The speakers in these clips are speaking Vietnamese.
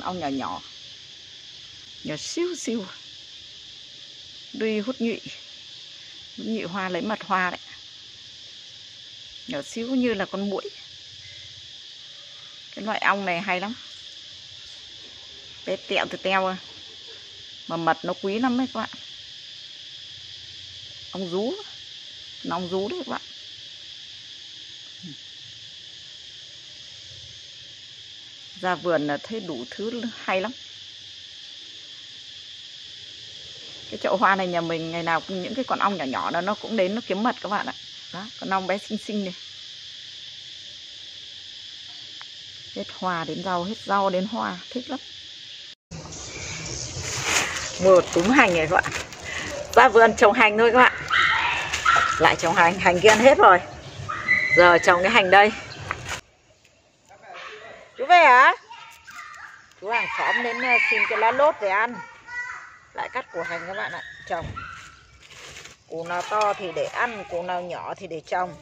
con ong nhỏ nhỏ, nhỏ xíu xíu, đuôi hút nhụy hoa lấy mặt hoa đấy, nhỏ xíu như là con muỗi. Cái loại ong này hay lắm, bé tẹo từ teo, mà mật nó quý lắm đấy các bạn. Ong rú, nó ong rú đấy các bạn. Ra vườn là thấy đủ thứ hay lắm. Cái chậu hoa này nhà mình ngày nào cũng những cái con ong nhỏ nhỏ đó nó cũng đến nó kiếm mật các bạn ạ. Đó, con ong bé xinh xinh này. Hết hoa đến rau, hết rau đến hoa, thích lắm. Một túm hành này các bạn. Ra vườn trồng hành thôi các bạn. Lại trồng hành, hành kia ăn hết rồi. Giờ trồng cái hành đây. Chú về hả? Chú hàng xóm đến xin cái lá lốt về ăn. Lại cắt củ hành các bạn ạ, trồng. Củ nào to thì để ăn, củ nào nhỏ thì để trồng.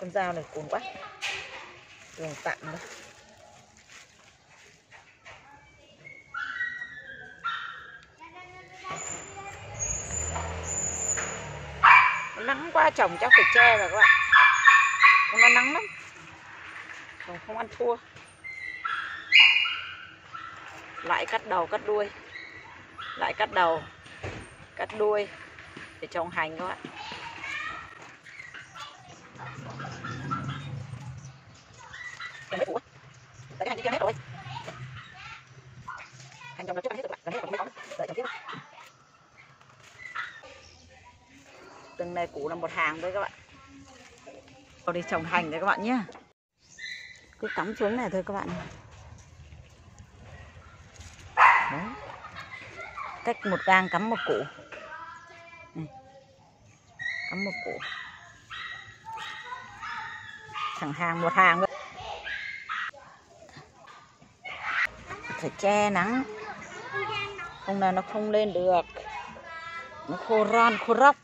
Con dao này cuốn quá. Đường tạm nữa. Nắng quá trồng chắc phải che rồi các bạn. Nó nắng lắm. Trồng không ăn thua. Lại cắt đầu cắt đuôi. Lại cắt đầu cắt đuôi để trồng hành các bạn. Cái hành kia hết rồi. Hành trồng trước ăn hết rồi các bạn. Hết rồi. Đợi trồng tiếp. Từng này củ là một hàng đấy các bạn. Vào đi trồng hành đấy các bạn nhé. Cứ cắm xuống này thôi các bạn. Đấy. Cách một gang cắm một củ. Cắm một củ. Thẳng hàng một hàng thôi. Phải che nắng. Không là nó không lên được. Nó khô ron khô róc.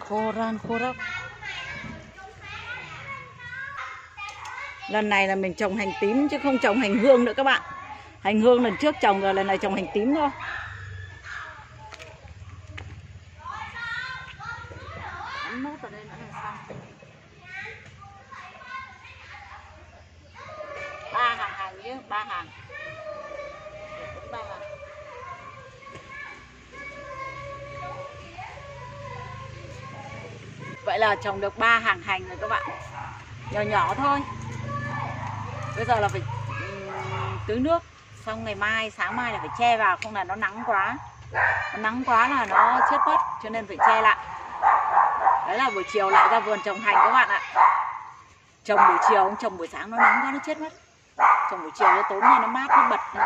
Khô ran khô róc. Lần này là mình trồng hành tím chứ không trồng hành hương nữa các bạn. Hành hương lần trước trồng rồi, lần này trồng hành tím thôi. Ba hàng hành chứ, ba hàng. Vậy là trồng được 3 hàng hành rồi các bạn. Nhỏ nhỏ thôi. Bây giờ là phải tưới nước. Xong ngày mai, sáng mai là phải che vào. Không là nó nắng quá. Nó nắng quá là nó chết mất. Cho nên phải che lại. Đấy là buổi chiều lại ra vườn trồng hành các bạn ạ. Trồng buổi chiều, không trồng buổi sáng nó nắng quá nó chết mất. Trồng buổi chiều nó tối nay nó mát nó bật.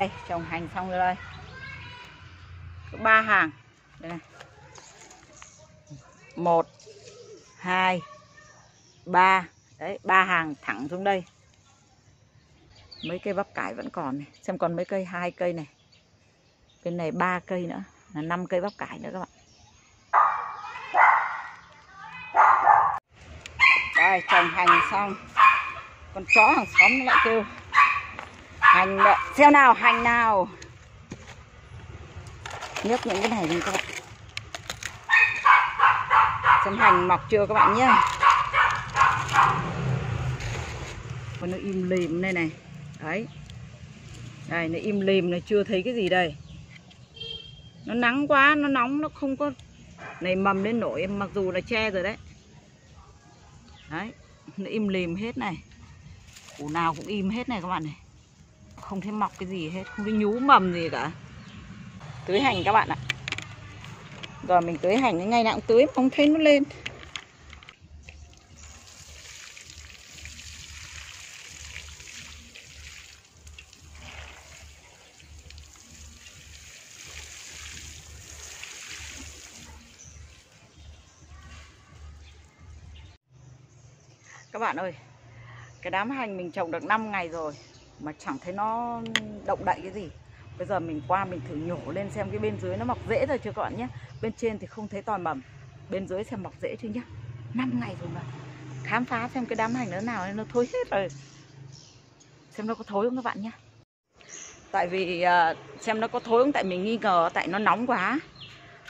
Đây, trồng hành xong rồi đây. Có 3 hàng. Đây này. 1, 2, 3. Đấy, 3 hàng thẳng xuống đây. Mấy cây bắp cải vẫn còn này. Xem còn mấy cây, 2 cây này. Bên này 3 cây nữa. Là 5 cây bắp cải nữa các bạn. Đây, trồng hành xong. Con chó hàng xóm nó lại kêu. Hành đợi. Xem nào, hành nào. Nhấc những cái này đi các bạn. Xem hành mọc chưa các bạn nhé. Còn nó im lìm đây này. Đấy. Đây nó im lìm, nó chưa thấy cái gì đây. Nó nắng quá, nó nóng, nó không có nảy mầm lên nổi, mặc dù là che rồi đấy. Đấy, nó im lìm hết này. Củ nào cũng im hết này các bạn này. Không thấy mọc cái gì hết, không thấy nhú mầm gì cả. Tưới hành các bạn ạ. Rồi mình tưới hành ngày nào cũng tưới không thấy nó lên. Các bạn ơi, cái đám hành mình trồng được 5 ngày rồi mà chẳng thấy nó động đậy cái gì. Bây giờ mình qua mình thử nhổ lên xem cái bên dưới nó mọc rễ rồi chưa các bạn nhé. Bên trên thì không thấy tòi mầm. bên dưới xem mọc rễ chưa nhá. 5 ngày rồi mà. Khám phá xem cái đám hành nó nào, nó thối hết rồi. Xem nó có thối không các bạn nhá. Tại vì xem nó có thối không, tại mình nghi ngờ, tại nó nóng quá.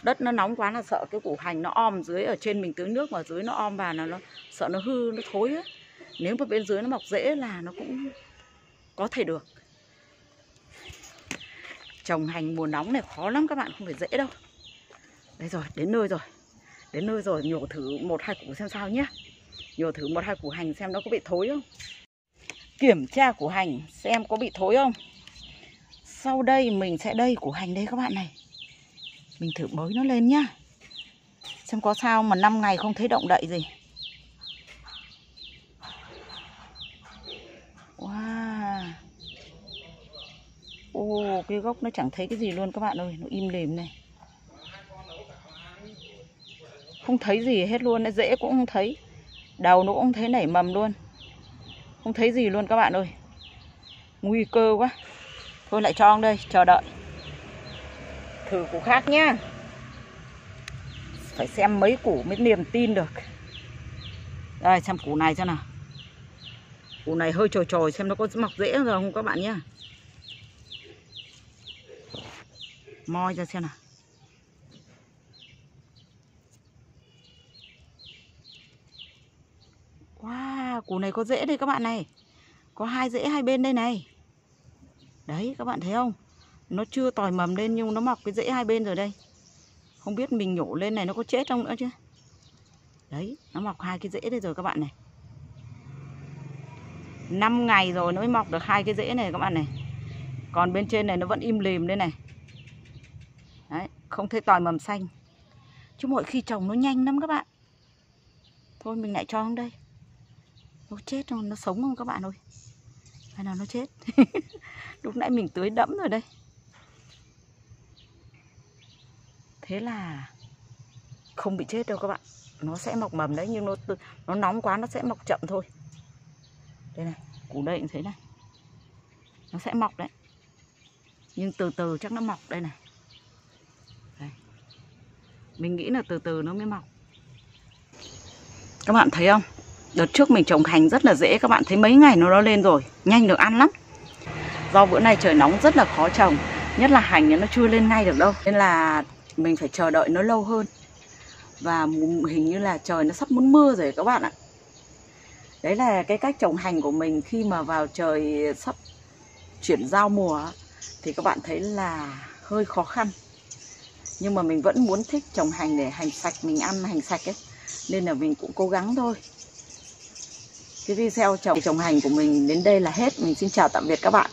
Đất nó nóng quá là sợ cái củ hành nó om dưới, ở trên mình tưới nước mà dưới nó om vào là nó sợ nó hư, nó thối ấy. Nếu mà bên dưới nó mọc rễ là nó cũng có thể được. Trồng hành mùa nóng này khó lắm các bạn, không phải dễ đâu. Đấy rồi, đến nơi rồi. Đến nơi rồi, nhổ thử 1-2 củ xem sao nhé. Nhổ thử 1-2 củ hành xem nó có bị thối không. Kiểm tra củ hành xem có bị thối không. Sau đây mình sẽ đậy củ hành đây các bạn này. Mình thử bới nó lên nhá. Xem có sao mà 5 ngày không thấy động đậy gì. Wow. Ô, cái gốc nó chẳng thấy cái gì luôn các bạn ơi. Nó im lìm này. Không thấy gì hết luôn. Rễ cũng không thấy. Đầu nó cũng không thấy nảy mầm luôn. Không thấy gì luôn các bạn ơi. Nguy cơ quá. Thôi lại cho ông đây, chờ đợi. Thử củ khác nhá. Phải xem mấy củ mới niềm tin được. Đây, xem củ này xem nào. Củ này hơi trồi trồi, xem nó có mọc rễ rồi không các bạn nhá. Moi ra xem nào. Wow, củ này có rễ đây các bạn này. Có 2 rễ 2 bên đây này. Đấy, các bạn thấy không? Nó chưa tòi mầm lên nhưng nó mọc cái rễ 2 bên rồi đây. Không biết mình nhổ lên này nó có chết không nữa chứ. Đấy, nó mọc 2 cái rễ đây rồi các bạn này. 5 ngày rồi nó mới mọc được 2 cái rễ này các bạn này. Còn bên trên này nó vẫn im lìm đây này. Đấy, không thấy tòi mầm xanh. Chứ mỗi khi trồng nó nhanh lắm các bạn. Thôi mình lại cho không đây. Nó chết không? Nó sống không các bạn ơi? Hay nào nó chết? Lúc nãy mình tưới đẫm rồi đây. Thế là không bị chết đâu các bạn. Nó sẽ mọc mầm đấy, nhưng nó nóng quá nó sẽ mọc chậm thôi. Đây này, củ đây cũng thế này. Nó sẽ mọc đấy. Nhưng từ từ chắc nó mọc đây này. Đây. Mình nghĩ là từ từ nó mới mọc. Các bạn thấy không? Đợt trước mình trồng hành rất là dễ. Các bạn thấy mấy ngày nó lên rồi. Nhanh được ăn lắm. Do bữa nay trời nóng rất là khó trồng. Nhất là hành nó chưa lên ngay được đâu. Nên là mình phải chờ đợi nó lâu hơn. Và hình như là trời nó sắp muốn mưa rồi các bạn ạ. Đấy là cái cách trồng hành của mình. Khi mà vào trời sắp chuyển giao mùa thì các bạn thấy là hơi khó khăn. Nhưng mà mình vẫn muốn thích trồng hành để hành sạch. Mình ăn hành sạch ấy. Nên là mình cũng cố gắng thôi. Cái video trồng hành của mình đến đây là hết. Mình xin chào tạm biệt các bạn.